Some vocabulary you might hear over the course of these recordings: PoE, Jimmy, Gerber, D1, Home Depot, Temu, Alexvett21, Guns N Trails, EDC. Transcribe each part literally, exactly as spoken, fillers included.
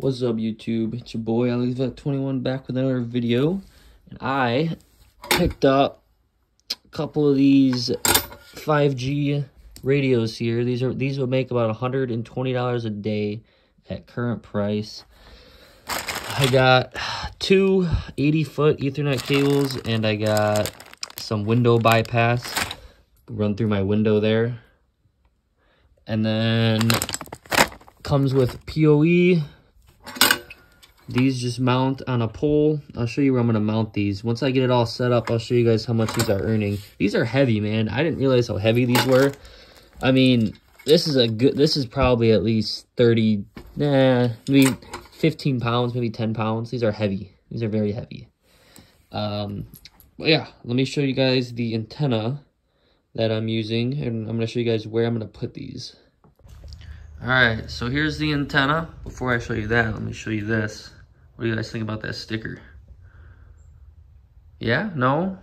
What's up, YouTube? It's your boy Alexvett twenty-one back with another video. And I picked up a couple of these five G radios here. These are these would make about one hundred twenty dollars a day at current price. I got two eighty foot Ethernet cables, and I got some window bypass. Run through my window there. And then comes with P O E. These just mount on a pole. I'll show you where I'm going to mount these. Once I get it all set up, I'll show you guys how much these are earning. These are heavy, man. I didn't realize how heavy these were. I mean, this is a good, this is probably at least thirty, nah, maybe fifteen pounds, maybe ten pounds. These are heavy. These are very heavy. Um, but yeah, let me show you guys the antenna that I'm using, and I'm going to show you guys where I'm going to put these. All right, so here's the antenna. Before I show you that, let me show you this. What do you guys think about that sticker? Yeah? No?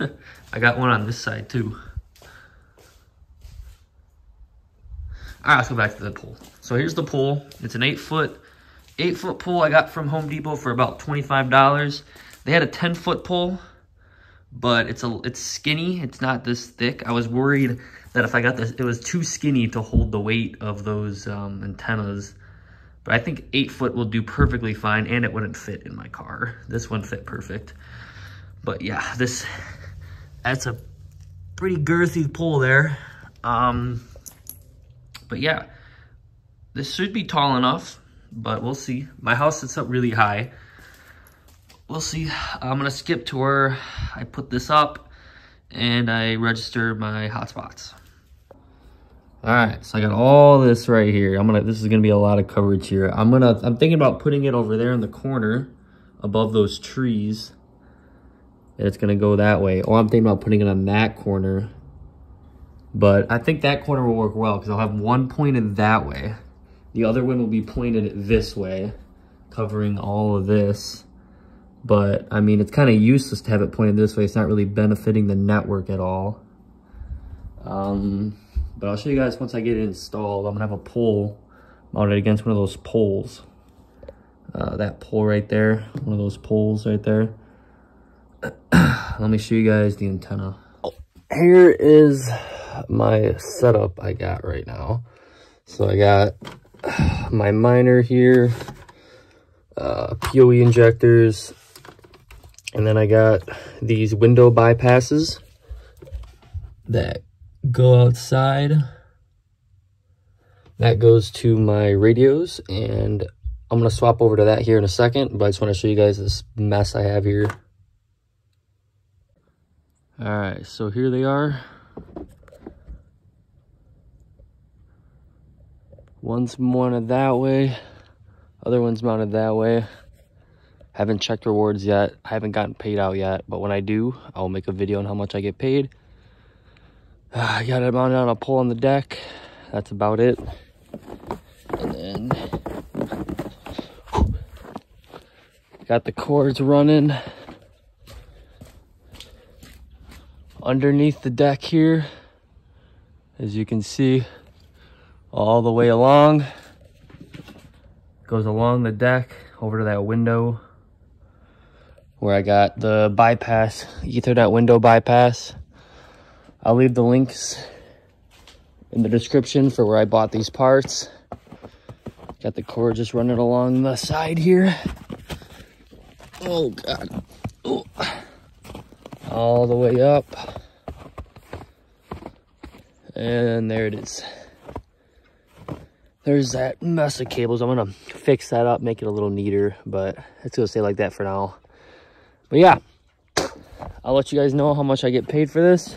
I got one on this side too. All right, let's go back to the pole. So here's the pole. It's an eight foot, eight foot pole I got from Home Depot for about twenty-five dollars. They had a ten foot pole, but it's a it's skinny. It's not this thick. I was worried that if I got this, it was too skinny to hold the weight of those um, antennas. But I think eight foot will do perfectly fine, and it wouldn't fit in my car. This one fit perfect. But yeah, this, that's a pretty girthy pole there. Um, but yeah, this should be tall enough, but we'll see. My house sits up really high. We'll see. I'm gonna skip to where I put this up and I register my hotspots. All right, so I got all this right here. I'm gonna, this is gonna be a lot of coverage here. I'm gonna, I'm thinking about putting it over there in the corner above those trees. And it's gonna go that way. Or I'm thinking about putting it on that corner. But I think that corner will work well because I'll have one pointed that way. The other one will be pointed this way, covering all of this. But I mean, it's kind of useless to have it pointed this way. It's not really benefiting the network at all. Um, But I'll show you guys once I get it installed. I'm gonna have a pole mounted against one of those poles. Uh, that pole right there, one of those poles right there. Let me show you guys the antenna. Here is my setup I got right now. So I got my miner here, uh, P O E injectors, and then I got these window bypasses that go outside. That goes to my radios, and I'm gonna swap over to that here in a second, but I just want to show you guys this mess I have here. All right, so here they are. One's mounted that way, other one's mounted that way. Haven't checked rewards yet. I haven't gotten paid out yet, but when I do, I'll make a video on how much I get paid. I uh, got it mounted on a pole on the deck. That's about it. And then whew, got the cords running underneath the deck here, as you can see, all the way along. Goes along the deck over to that window where I got the bypass, Ethernet window bypass. I'll leave the links in the description for where I bought these parts. Got the cord just running along the side here. Oh, God. Ooh. All the way up. And there it is. There's that mess of cables. I'm going to fix that up, make it a little neater, but it's going to stay like that for now. But yeah, I'll let you guys know how much I get paid for this.